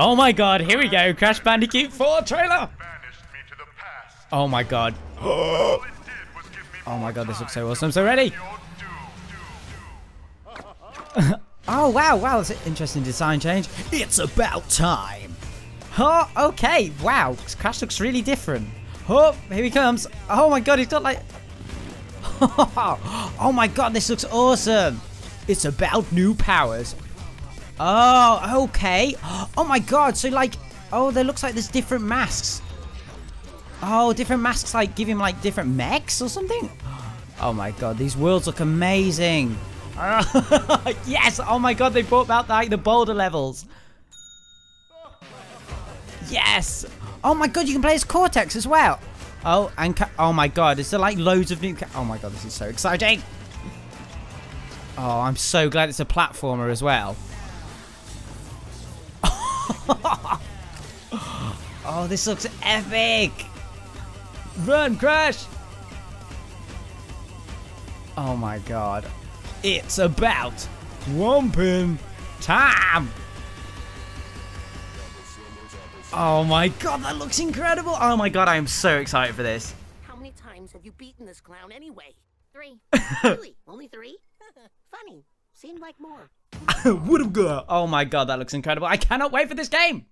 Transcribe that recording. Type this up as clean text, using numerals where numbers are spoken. Oh my god, here we go. Crash Bandicoot 4 trailer. Oh my god. Oh my god, this looks so awesome. I'm so ready. Oh wow, wow, that's an interesting design change. It's about time. Oh, okay, wow. Crash looks really different. Oh, here he comes. Oh my god, he's got like... Oh my god, this looks awesome. It's about new powers. Oh, okay. Oh my god, so like... Oh, there looks like there's different masks. Oh, different masks like give him like different mechs or something? Oh my god, these worlds look amazing. Yes, oh my god, they brought out like the boulder levels. Yes! Oh my god, you can play as Cortex as well! Oh, and oh my god, is there like loads of new... Oh my god, this is so exciting! Oh, I'm so glad it's a platformer as well. Oh, this looks epic! Run, Crash! Oh my god. It's about Wumpa time! Oh my god, that looks incredible! Oh my god, I am so excited for this. How many times have you beaten this clown anyway? 3. Really? Only 3? Funny. Seemed like more. Would've got. Oh my god, that looks incredible. I cannot wait for this game!